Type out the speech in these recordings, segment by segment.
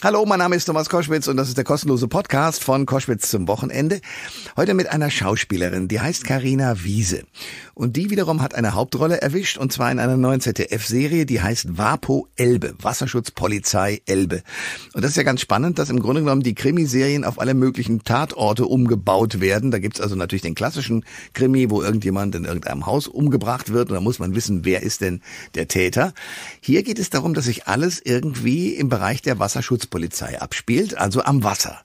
Hallo, mein Name ist Thomas Koschwitz und das ist der kostenlose Podcast von Koschwitz zum Wochenende. Heute mit einer Schauspielerin, die heißt Carina Wiese. Und die wiederum hat eine Hauptrolle erwischt, und zwar in einer neuen ZDF-Serie, die heißt WAPO Elbe, Wasserschutzpolizei Elbe. Und das ist ja ganz spannend, dass im Grunde genommen die Krimiserien auf alle möglichen Tatorte umgebaut werden. Da gibt's also natürlich den klassischen Krimi, wo irgendjemand in irgendeinem Haus umgebracht wird und da muss man wissen, wer ist denn der Täter. Hier geht es darum, dass sich alles irgendwie im Bereich der Wasserschutzpolizei abspielt, also am Wasser.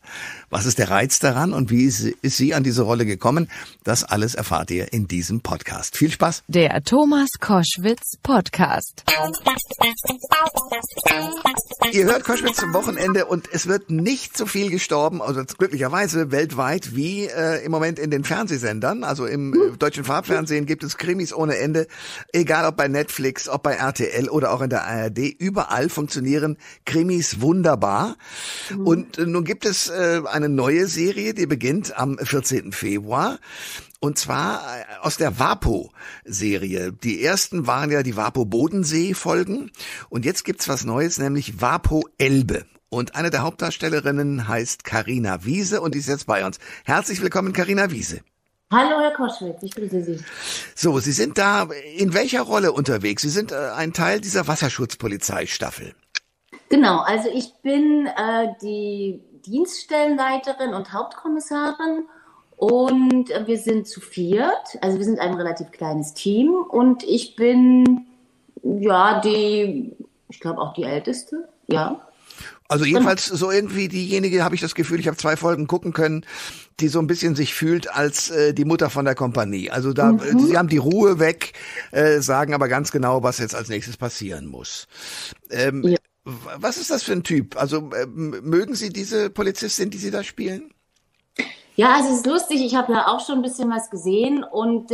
Was ist der Reiz daran und wie ist sie an diese Rolle gekommen? Das alles erfahrt ihr in diesem Podcast. Viel Spaß! Der Thomas Koschwitz Podcast. Ihr hört Koschwitz zum Wochenende und es wird nicht so viel gestorben, also glücklicherweise weltweit, wie im Moment in den Fernsehsendern. Also im deutschen Farbfernsehen gibt es Krimis ohne Ende. Egal ob bei Netflix, ob bei RTL oder auch in der ARD. Überall funktionieren Krimis wunderbar. Und nun gibt es eine neue Serie, die beginnt am 14. Februar. Und zwar aus der WAPO-Serie. Die ersten waren ja die WAPO-Bodensee-Folgen. Und jetzt gibt's was Neues, nämlich WAPO Elbe. Und eine der Hauptdarstellerinnen heißt Carina Wiese und die ist jetzt bei uns. Herzlich willkommen, Carina Wiese. Hallo, Herr Koschwitz, ich grüße Sie. So, Sie sind da in welcher Rolle unterwegs? Sie sind ein Teil dieser Wasserschutzpolizeistaffel. Genau, also ich bin die Dienststellenleiterin und Hauptkommissarin und wir sind zu viert, also wir sind ein relativ kleines Team und ich bin, ja, ich glaube auch die Älteste, ja. Also jedenfalls so irgendwie diejenige, habe ich das Gefühl, ich habe 2 Folgen gucken können, die so ein bisschen sich fühlt als die Mutter von der Kompanie. Also da, sie haben die Ruhe weg, sagen aber ganz genau, was jetzt als nächstes passieren muss. Ja. Was ist das für ein Typ? Also mögen Sie diese Polizistin, die Sie da spielen? Ja, also es ist lustig. Ich habe ja auch schon ein bisschen was gesehen und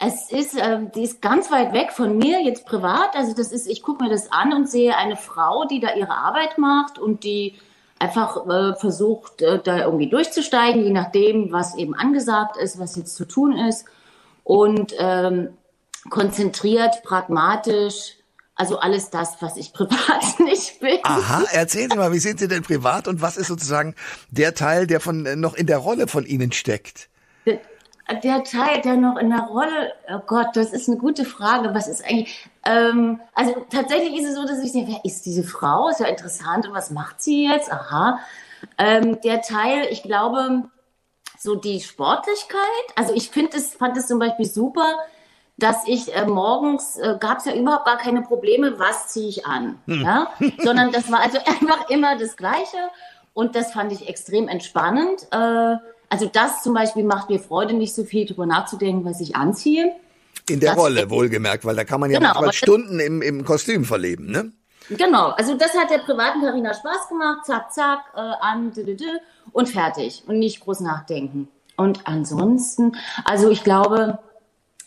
die ist ganz weit weg von mir jetzt privat. Also das ist, ich gucke mir das an und sehe eine Frau, die da ihre Arbeit macht und die einfach versucht, da irgendwie durchzusteigen, je nachdem, was eben angesagt ist, was jetzt zu tun ist und konzentriert, pragmatisch. Also alles das, was ich privat nicht bin. Aha, erzählen Sie mal, wie sind Sie denn privat und was ist sozusagen der Teil, der noch in der Rolle von Ihnen steckt? Der Teil, der noch in der Rolle, oh Gott, das ist eine gute Frage. Was ist eigentlich, also tatsächlich ist es so, dass ich denke, wer ist diese Frau? Ist ja interessant und was macht sie jetzt? Aha, der Teil, ich glaube, so die Sportlichkeit. Also ich fand es zum Beispiel super, dass ich morgens, gab es ja überhaupt gar keine Probleme, was ziehe ich an, ja? Sondern das war also einfach immer das Gleiche und das fand ich extrem entspannend. Also das zum Beispiel macht mir Freude, nicht so viel drüber nachzudenken, was ich anziehe. In der Rolle wohlgemerkt, weil da kann man ja manchmal Stunden im Kostüm verleben, ne? Genau, also das hat der privaten Carina Spaß gemacht, zack, zack, an, und fertig und nicht groß nachdenken. Und ansonsten, also ich glaube...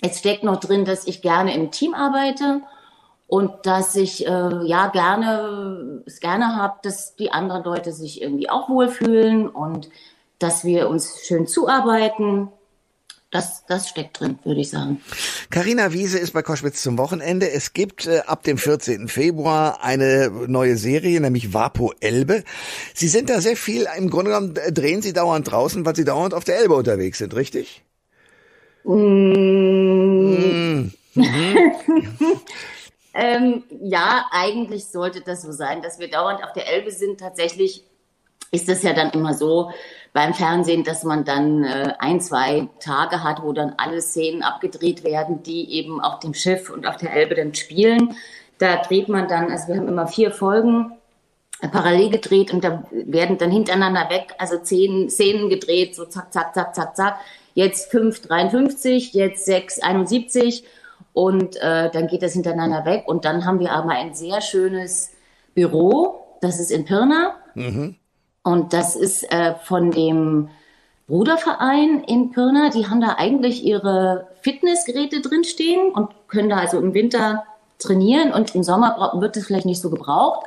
Es steckt noch drin, dass ich gerne im Team arbeite und dass ich es gerne habe, dass die anderen Leute sich irgendwie auch wohlfühlen und dass wir uns schön zuarbeiten. Das steckt drin, würde ich sagen. Carina Wiese ist bei Koschwitz zum Wochenende. Es gibt ab dem 14. Februar eine neue Serie, nämlich WAPO Elbe. Sie sind da sehr viel, im Grunde genommen drehen Sie dauernd draußen, weil Sie dauernd auf der Elbe unterwegs sind, richtig? Ja, eigentlich sollte das so sein, dass wir dauernd auf der Elbe sind. Tatsächlich ist das ja dann immer so beim Fernsehen, dass man dann 1, 2 Tage hat, wo dann alle Szenen abgedreht werden, die eben auf dem Schiff und auf der Elbe dann spielen. Da dreht man dann, also wir haben immer 4 Folgen parallel gedreht und da werden dann hintereinander weg, also 10 Szenen gedreht, so zack, zack, zack, zack, zack. Jetzt 5,53, jetzt 6,71 und dann geht das hintereinander weg. Und dann haben wir aber ein sehr schönes Büro, das ist in Pirna. Und das ist von dem Bruderverein in Pirna. Die haben da eigentlich ihre Fitnessgeräte drinstehen und können da also im Winter trainieren. Und im Sommer wird das vielleicht nicht so gebraucht.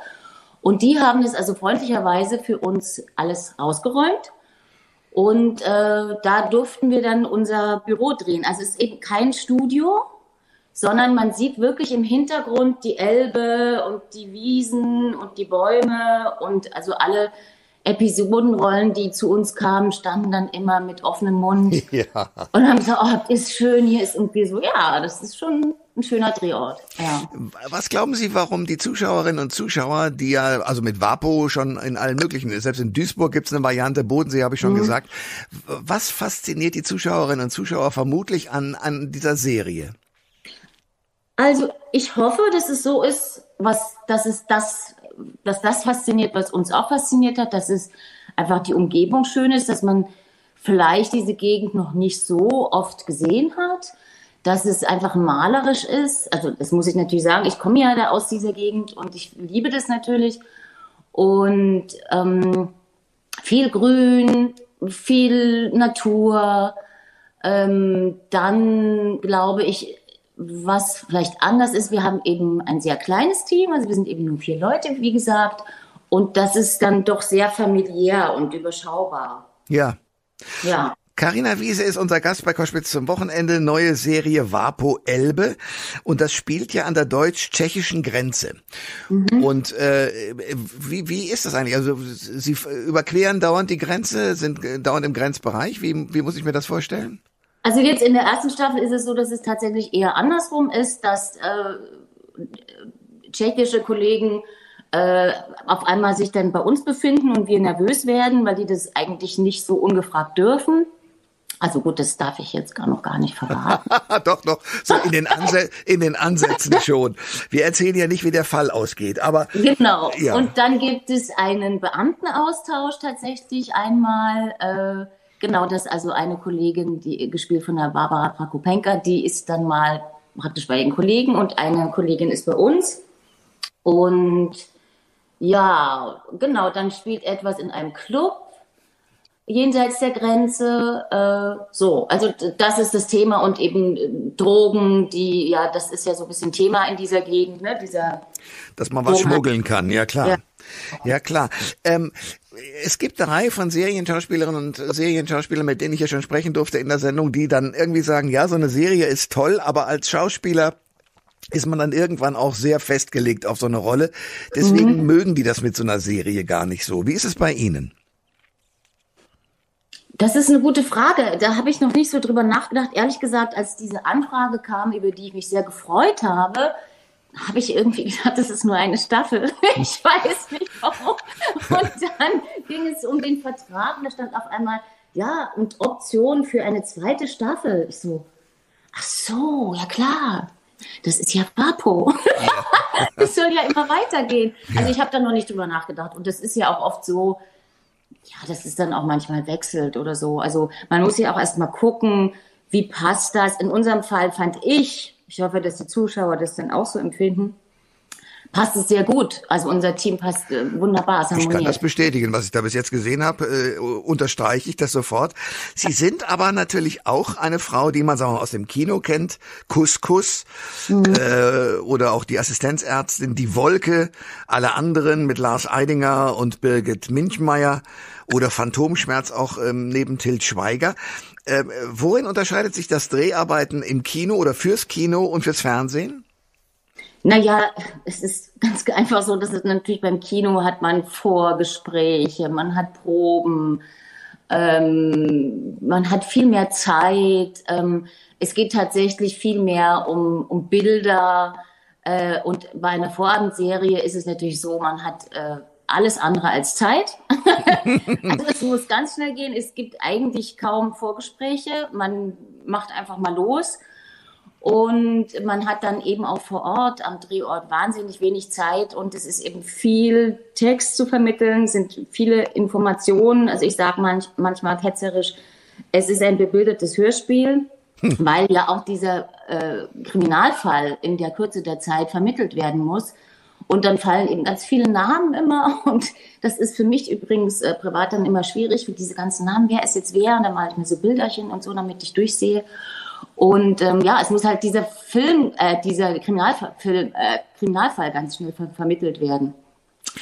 Und die haben das also freundlicherweise für uns alles ausgeräumt. Und da durften wir dann unser Büro drehen. Also es ist eben kein Studio, sondern man sieht wirklich im Hintergrund die Elbe und die Wiesen Bienen und die Bäume und also alle Episodenrollen, die zu uns kamen, standen dann immer mit offenem Mund und haben gesagt, oh, ist schön, hier ist irgendwie so, ja, das ist schon ein schöner Drehort. Ja. Was glauben Sie, warum die Zuschauerinnen und Zuschauer, die ja also mit WAPO schon in allen möglichen, selbst in Duisburg gibt es eine Variante, Bodensee habe ich schon gesagt, was fasziniert die Zuschauerinnen und Zuschauer vermutlich an dieser Serie? Also ich hoffe, dass es so ist, dass das fasziniert, was uns auch fasziniert hat, dass es einfach die Umgebung schön ist, dass man vielleicht diese Gegend noch nicht so oft gesehen hat, dass es einfach malerisch ist. Also das muss ich natürlich sagen, ich komme ja da aus dieser Gegend und ich liebe das natürlich. Und viel Grün, viel Natur. Dann glaube ich, was vielleicht anders ist, wir haben eben ein sehr kleines Team, also wir sind eben nur 4 Leute, wie gesagt. Und das ist dann doch sehr familiär und überschaubar. Ja. Ja. Carina Wiese ist unser Gast bei Koschwitz zum Wochenende. Neue Serie WAPO Elbe. Und das spielt ja an der deutsch-tschechischen Grenze. Mhm. Und wie ist das eigentlich? Also Sie überqueren dauernd die Grenze, sind dauernd im Grenzbereich. Wie muss ich mir das vorstellen? Also jetzt in der ersten Staffel ist es so, dass es tatsächlich eher andersrum ist, dass tschechische Kollegen auf einmal sich dann bei uns befinden und wir nervös werden, weil die das eigentlich nicht so ungefragt dürfen. Also gut, das darf ich jetzt gar noch gar nicht verraten. Doch, so in den Ansätzen schon. Wir erzählen ja nicht, wie der Fall ausgeht, aber... Genau, ja. Und dann gibt es einen Beamtenaustausch tatsächlich einmal... Genau, das also eine Kollegin, die gespielt von der Barbara Prakupenka, die ist dann mal praktisch bei den Kollegen und eine Kollegin ist bei uns. Und ja, genau, dann spielt etwas in einem Club jenseits der Grenze. So, also das ist das Thema und eben Drogen, die, ja, das ist ja so ein bisschen Thema in dieser Gegend, ne? Dass man was schmuggeln kann, ja klar. Ja klar. Es gibt eine Reihe von Serienschauspielerinnen und Serienschauspielern, mit denen ich ja schon sprechen durfte in der Sendung, die dann irgendwie sagen, ja, so eine Serie ist toll, aber als Schauspieler ist man dann irgendwann auch sehr festgelegt auf so eine Rolle. Deswegen mögen die das mit so einer Serie gar nicht so. Wie ist es bei Ihnen? Das ist eine gute Frage. Da habe ich noch nicht so drüber nachgedacht. Ehrlich gesagt, als diese Anfrage kam, über die ich mich sehr gefreut habe ich irgendwie gedacht, das ist nur eine Staffel. Ich weiß nicht warum. Und dann ging es um den Vertrag und da stand auf einmal, ja, und Option für eine zweite Staffel. Ich so, ach so, ja klar, das ist ja WAPO. Das soll ja immer weitergehen. Also ich habe da noch nicht drüber nachgedacht. Und das ist ja auch oft so, ja, das ist dann auch manchmal wechselt oder so. Also man muss ja auch erstmal gucken, wie passt das. In unserem Fall fand ich hoffe, dass die Zuschauer das dann auch so empfinden. Passt es sehr gut. Also unser Team passt wunderbar. Ich kann das bestätigen, was ich da bis jetzt gesehen habe, unterstreiche ich das sofort. Sie sind aber natürlich auch eine Frau, die man sagen wir, aus dem Kino kennt, Couscous oder auch die Assistenzärztin, die Wolke, alle anderen mit Lars Eidinger und Birgit Münchmeier oder Phantomschmerz auch neben Til Schweiger. Worin unterscheidet sich das Dreharbeiten im Kino oder fürs Kino und fürs Fernsehen? Naja, es ist ganz einfach so, dass es natürlich beim Kino hat man Vorgespräche, man hat Proben, man hat viel mehr Zeit. Es geht tatsächlich viel mehr um Bilder. Und bei einer Vorabendserie ist es natürlich so, man hat alles andere als Zeit. Also es muss ganz schnell gehen. Es gibt eigentlich kaum Vorgespräche. Man macht einfach mal los. Und man hat dann eben auch vor Ort am Drehort wahnsinnig wenig Zeit und es ist eben viel Text zu vermitteln, sind viele Informationen. Also ich sage manchmal ketzerisch, es ist ein bebildertes Hörspiel, weil ja auch dieser Kriminalfall in der Kürze der Zeit vermittelt werden muss. Und dann fallen eben ganz viele Namen immer und das ist für mich übrigens privat dann immer schwierig, für diese ganzen Namen, wer ist jetzt wer? Und dann male ich mir so Bilderchen und so, damit ich durchsehe. Und ja, es muss halt dieser Kriminalfall ganz schnell vermittelt werden.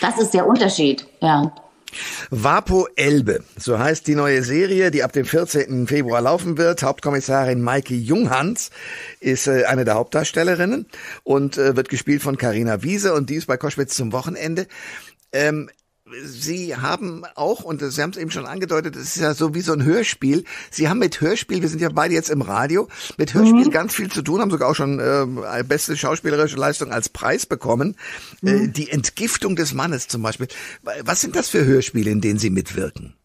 Das ist der Unterschied, ja. Vapo Elbe, so heißt die neue Serie, die ab dem 14. Februar laufen wird. Hauptkommissarin Maike Junghans ist eine der Hauptdarstellerinnen und wird gespielt von Carina Wiese, und die ist bei Koschwitz zum Wochenende. Sie haben auch, und Sie haben es eben schon angedeutet, es ist ja so wie so ein Hörspiel. Sie haben mit Hörspiel, wir sind ja beide jetzt im Radio, mit Hörspiel ganz viel zu tun, haben sogar auch schon beste schauspielerische Leistung als Preis bekommen. Die Entgiftung des Mannes zum Beispiel. Was sind das für Hörspiele, in denen Sie mitwirken?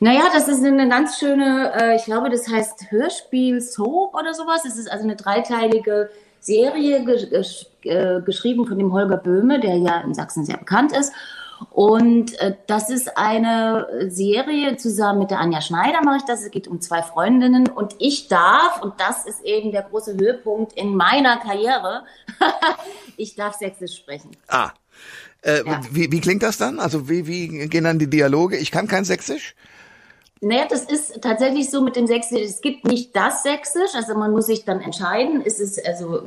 Naja, das ist eine ganz schöne, ich glaube, das heißt Hörspiel Soap oder sowas. Es ist also eine dreiteilige Serie, geschrieben von dem Holger Böhme, der ja in Sachsen sehr bekannt ist. Und das ist eine Serie, zusammen mit der Anja Schneider mache ich das. Es geht um zwei Freundinnen, und ich darf, und das ist eben der große Höhepunkt in meiner Karriere, ich darf Sächsisch sprechen. Ah, ja. Wie klingt das dann? Also wie gehen dann die Dialoge? Ich kann kein Sächsisch? Naja, das ist tatsächlich so mit dem Sächsisch, es gibt nicht das Sächsisch, also man muss sich dann entscheiden, ist es also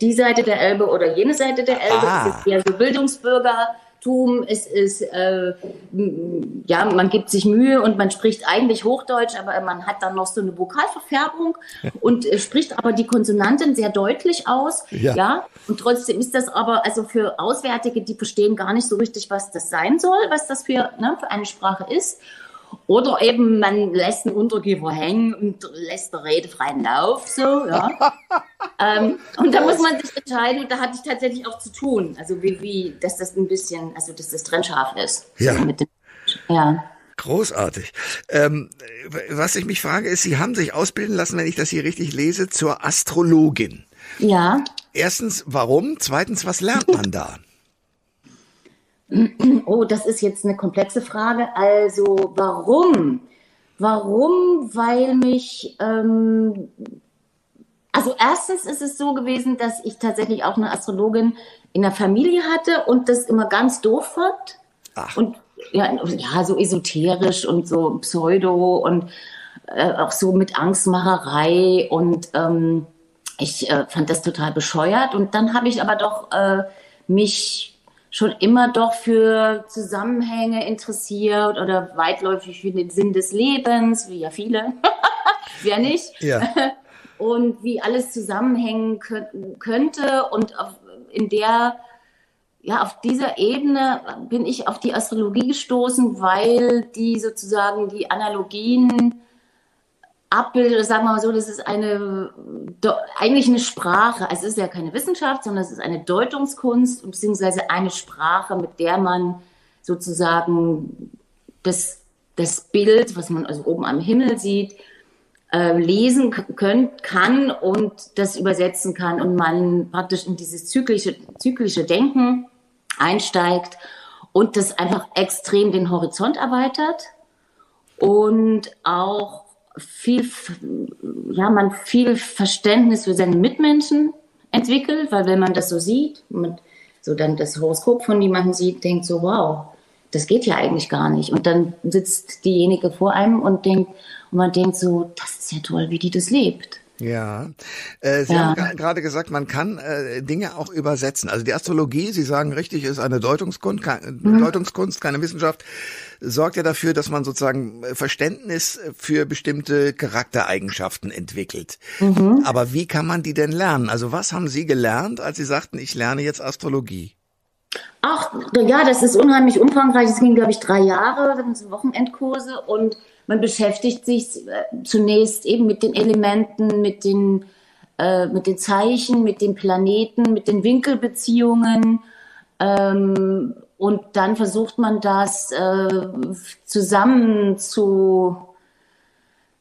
die Seite der Elbe oder jene Seite der Elbe, ist es eher so Bildungsbürger, es ist, ja, man gibt sich Mühe und man spricht eigentlich Hochdeutsch, aber man hat dann noch so eine Vokalverfärbung und spricht aber die Konsonanten sehr deutlich aus, ja. Und trotzdem ist das aber, also für Auswärtige, die verstehen gar nicht so richtig, was das sein soll, was das für eine Sprache ist. Oder eben, man lässt einen Unterkiefer hängen und lässt der Rede freien Lauf, so, ja. Und da muss man sich entscheiden, und da hatte ich tatsächlich auch zu tun, also wie dass das ein bisschen, also dass das trennscharf ist. Ja. Großartig. Was ich mich frage ist, Sie haben sich ausbilden lassen, wenn ich das hier richtig lese, zur Astrologin. Ja. Erstens, warum? Zweitens, was lernt man da? Oh, das ist jetzt eine komplexe Frage. Also warum? Warum? Weil mich, also erstens ist es so gewesen, dass ich tatsächlich auch eine Astrologin in der Familie hatte und das immer ganz doof fand. Ach. Und ja, so esoterisch und so Pseudo und auch so mit Angstmacherei, und ich fand das total bescheuert. Und dann habe ich aber doch mich schon immer doch für Zusammenhänge interessiert oder weitläufig für den Sinn des Lebens, wie ja viele, wer nicht, ja. Und wie alles zusammenhängen könnte, und auf dieser Ebene bin ich auf die Astrologie gestoßen, weil die sozusagen die Analogien abbildet, sagen wir mal so, das ist eigentlich eine Sprache. Also es ist ja keine Wissenschaft, sondern es ist eine Deutungskunst, beziehungsweise eine Sprache, mit der man sozusagen das Bild, was man also oben am Himmel sieht, lesen kann und das übersetzen kann, und man praktisch in dieses zyklische Denken einsteigt und das einfach extrem den Horizont erweitert und auch viel Verständnis für seine Mitmenschen entwickelt, weil wenn man das so sieht, so dann das Horoskop von jemandem sieht, denkt so, wow, das geht ja eigentlich gar nicht. Und dann sitzt diejenige vor einem und man denkt so, das ist ja toll, wie die das lebt. Ja, Sie haben gerade gesagt, man kann Dinge auch übersetzen. Also die Astrologie, Sie sagen richtig, ist eine Deutungskunst, keine Wissenschaft, sorgt ja dafür, dass man sozusagen Verständnis für bestimmte Charaktereigenschaften entwickelt. Aber wie kann man die denn lernen? Also was haben Sie gelernt, als Sie sagten, ich lerne jetzt Astrologie? Ach, ja, das ist unheimlich umfangreich. Es ging, glaube ich, 3 Jahre, das sind Wochenendkurse, und man beschäftigt sich zunächst eben mit den Elementen, mit den Zeichen, mit den Planeten, mit den Winkelbeziehungen, und dann versucht man das zusammen zu...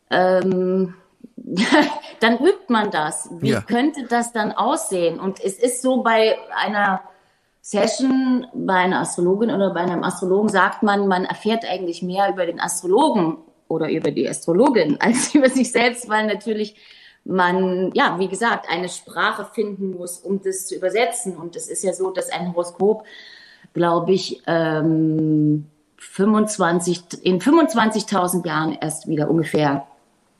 dann übt man das. Wie könnte das dann aussehen? Und es ist so, bei einer Session bei einer Astrologin oder bei einem Astrologen sagt man, man erfährt eigentlich mehr über den Astrologen oder über die Astrologin als über sich selbst, weil natürlich man, ja, wie gesagt, eine Sprache finden muss, um das zu übersetzen. Und es ist ja so, dass ein Horoskop, glaube ich, in 25.000 Jahren erst wieder ungefähr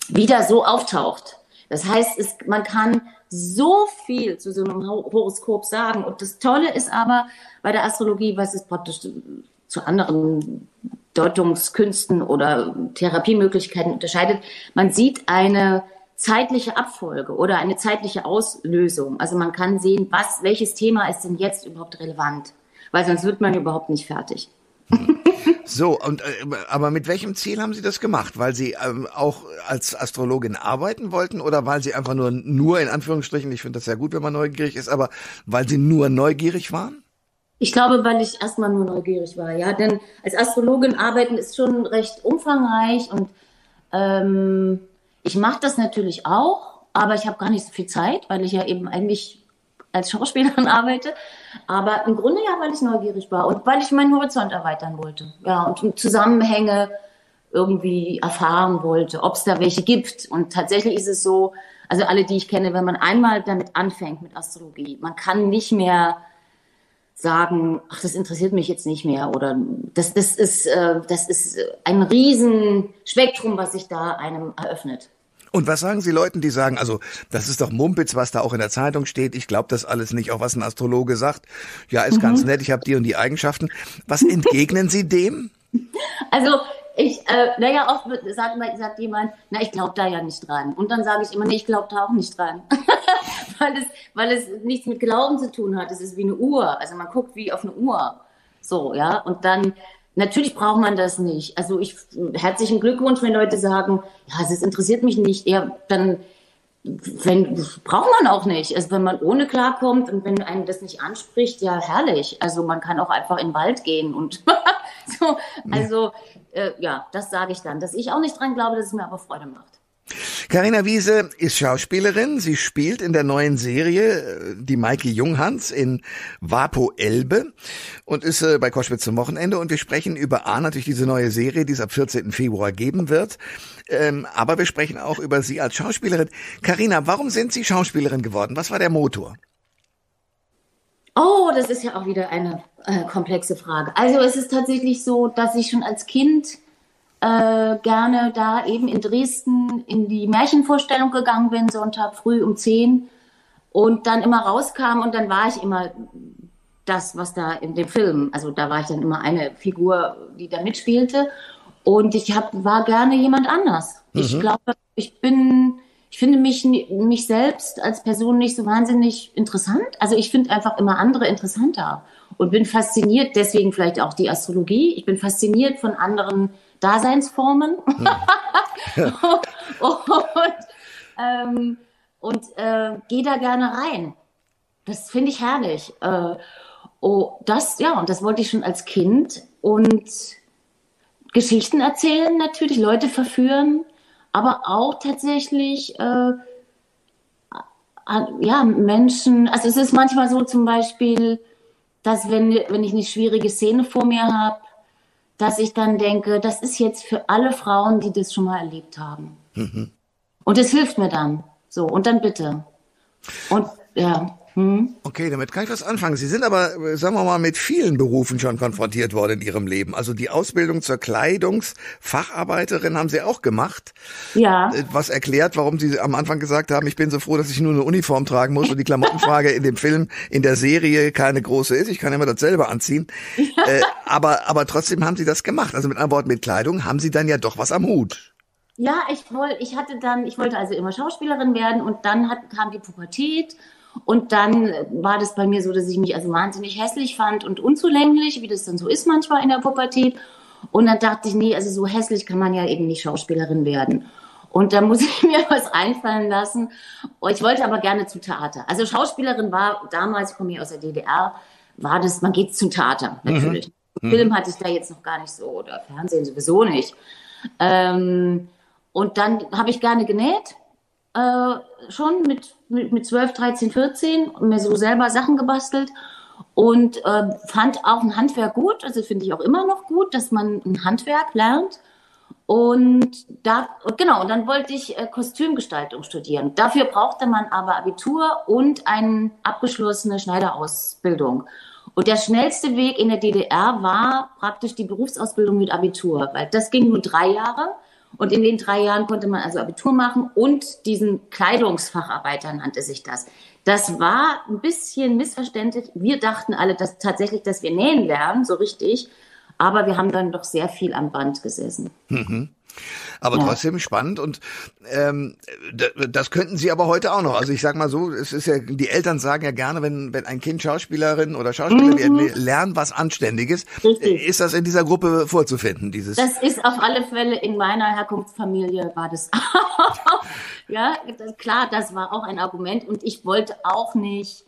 wieder so auftaucht. Das heißt, man kann so viel zu so einem Horoskop sagen. Und das Tolle ist aber bei der Astrologie, was es praktisch zu anderen Deutungskünsten oder Therapiemöglichkeiten unterscheidet. Man sieht eine zeitliche Abfolge oder eine zeitliche Auslösung. Also man kann sehen, welches Thema ist denn jetzt überhaupt relevant, weil sonst wird man überhaupt nicht fertig. So, und aber mit welchem Ziel haben Sie das gemacht? Weil Sie auch als Astrologin arbeiten wollten oder weil Sie einfach nur in Anführungsstrichen, ich finde das sehr gut, wenn man neugierig ist, aber weil Sie nur neugierig waren? Ich glaube, weil ich erstmal nur neugierig war, ja, denn als Astrologin arbeiten ist schon recht umfangreich und ich mache das natürlich auch, aber ich habe gar nicht so viel Zeit, weil ich ja eben eigentlich als Schauspielerin arbeite, aber im Grunde ja, weil ich neugierig war und weil ich meinen Horizont erweitern wollte, ja, und Zusammenhänge irgendwie erfahren wollte, ob es da welche gibt. Und tatsächlich ist es so, also alle, die ich kenne, wenn man einmal damit anfängt mit Astrologie, man kann nicht mehr sagen, ach, das interessiert mich jetzt nicht mehr oder das ist ein Riesenspektrum, was sich da einem eröffnet. Und was sagen Sie Leuten, die sagen, also das ist doch Mumpitz, was da auch in der Zeitung steht, ich glaube das alles nicht, auch was ein Astrologe sagt, ja, ist ganz nett, ich habe die und die Eigenschaften. Was entgegnen Sie dem? Also oft sagt jemand, na, ich glaube da ja nicht dran. Und dann sage ich immer, nee, ich glaube da auch nicht dran. weil es nichts mit Glauben zu tun hat. Es ist wie eine Uhr, also man guckt wie auf eine Uhr. So, ja, und dann... Natürlich braucht man das nicht. Also herzlichen Glückwunsch, wenn Leute sagen, ja, es interessiert mich nicht. Ja, dann braucht man auch nicht. Also wenn man ohne klarkommt und wenn einem das nicht anspricht, ja, herrlich. Also man kann auch einfach in den Wald gehen und so. Also ja, das sage ich dann, dass ich auch nicht dran glaube, dass es mir aber Freude macht. Carina Wiese ist Schauspielerin. Sie spielt in der neuen Serie die Maike Junghans in Wapo Elbe und ist bei Koschwitz zum Wochenende. Und wir sprechen über natürlich diese neue Serie, die es ab 14. Februar geben wird. Aber wir sprechen auch über Sie als Schauspielerin. Carina, warum sind Sie Schauspielerin geworden? Was war der Motor? Oh, das ist ja auch wieder eine komplexe Frage. Also es ist tatsächlich so, dass ich schon als Kind... gerne da eben in Dresden in die Märchenvorstellung gegangen bin, Sonntag früh um 10 und dann immer rauskam und dann war ich immer das, was da in dem Film, also da war ich dann immer eine Figur, die da mitspielte und ich war gerne jemand anders. Mhm. Ich glaube, ich finde mich selbst als Person nicht so wahnsinnig interessant, also ich finde einfach immer andere interessanter und bin fasziniert, deswegen vielleicht auch die Astrologie, ich bin fasziniert von anderen Daseinsformen. und gehe da gerne rein. Das finde ich herrlich. Und das wollte ich schon als Kind. Und Geschichten erzählen natürlich, Leute verführen, aber auch tatsächlich Menschen. Also es ist manchmal so zum Beispiel, dass wenn ich eine schwierige Szene vor mir habe, dass ich dann denke, das ist jetzt für alle Frauen, die das schon mal erlebt haben. Mhm. Und das hilft mir dann. So, und dann bitte. Und ja. Hm. Okay, damit kann ich was anfangen. Sie sind aber, sagen wir mal, mit vielen Berufen schon konfrontiert worden in Ihrem Leben. Also die Ausbildung zur Kleidungsfacharbeiterin haben Sie auch gemacht. Ja. Was erklärt, warum Sie am Anfang gesagt haben, ich bin so froh, dass ich nur eine Uniform tragen muss und die Klamottenfrage in dem Film, in der Serie keine große ist. Ich kann immer dasselbe anziehen. Aber trotzdem haben Sie das gemacht. Also mit einem Wort, mit Kleidung haben Sie dann ja doch was am Hut. Ja, ich wollte also immer Schauspielerin werden und dann kam die Pubertät. Und dann war das bei mir so, dass ich mich also wahnsinnig hässlich fand und unzulänglich, wie das dann so ist manchmal in der Pubertät. Und dann dachte ich, nee, also so hässlich kann man ja eben nicht Schauspielerin werden. Und da muss ich mir was einfallen lassen. Ich wollte aber gerne zum Theater. Also Schauspielerin war damals, ich komme hier aus der DDR, war das, man geht zum Theater natürlich. Mhm. Film hatte ich da jetzt noch gar nicht so oder Fernsehen sowieso nicht. Und dann habe ich gerne genäht. Schon mit 12, 13, 14 und mir so selber Sachen gebastelt und fand auch ein Handwerk gut, also finde ich auch immer noch gut, dass man ein Handwerk lernt und dann wollte ich Kostümgestaltung studieren. Dafür brauchte man aber Abitur und eine abgeschlossene Schneiderausbildung und der schnellste Weg in der DDR war praktisch die Berufsausbildung mit Abitur, weil das ging nur 3 Jahre. Und in den 3 Jahren konnte man also Abitur machen und diesen Kleidungsfacharbeiter nannte sich das. Das war ein bisschen missverständlich. Wir dachten alle, dass wir nähen lernen, so richtig. Aber wir haben dann doch sehr viel am Band gesessen. Mhm. Aber ja, trotzdem spannend, und das könnten Sie aber heute auch noch. Also ich sag mal so, es ist ja, die Eltern sagen ja gerne, wenn ein Kind Schauspielerin oder Schauspieler wird, lernen was Anständiges. Richtig. Ist das in dieser Gruppe vorzufinden? Dieses? Das ist auf alle Fälle, in meiner Herkunftsfamilie war das auch. Ja, klar, das war auch ein Argument, und ich wollte auch nicht.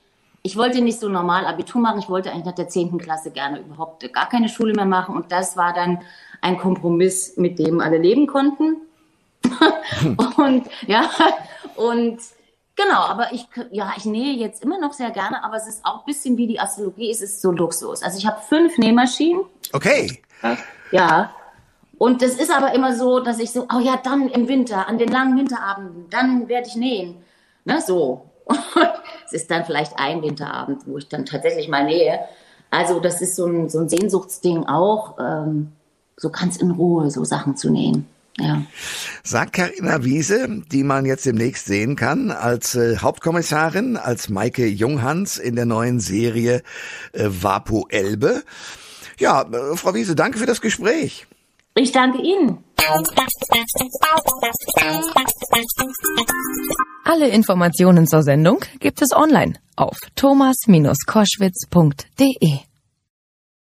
Ich wollte nicht so normal Abitur machen. Ich wollte eigentlich nach der 10. Klasse gerne überhaupt gar keine Schule mehr machen. Und das war dann ein Kompromiss, mit dem alle leben konnten. Und ja, und genau, aber ich nähe jetzt immer noch sehr gerne. Aber es ist auch ein bisschen wie die Astrologie. Es ist so Luxus. Also ich habe 5 Nähmaschinen. Okay. Ja. Und das ist aber immer so, dass ich so, oh ja, dann im Winter, an den langen Winterabenden, dann werde ich nähen. Ne, so. Und es ist dann vielleicht ein Winterabend, wo ich dann tatsächlich mal nähe. Also das ist so ein Sehnsuchtsding auch, so ganz in Ruhe so Sachen zu nähen. Ja. Sagt Carina Wiese, die man jetzt demnächst sehen kann als Hauptkommissarin, als Maike Junghans in der neuen Serie Vapo Elbe. Ja, Frau Wiese, danke für das Gespräch. Ich danke Ihnen. Alle Informationen zur Sendung gibt es online auf thomas-koschwitz.de.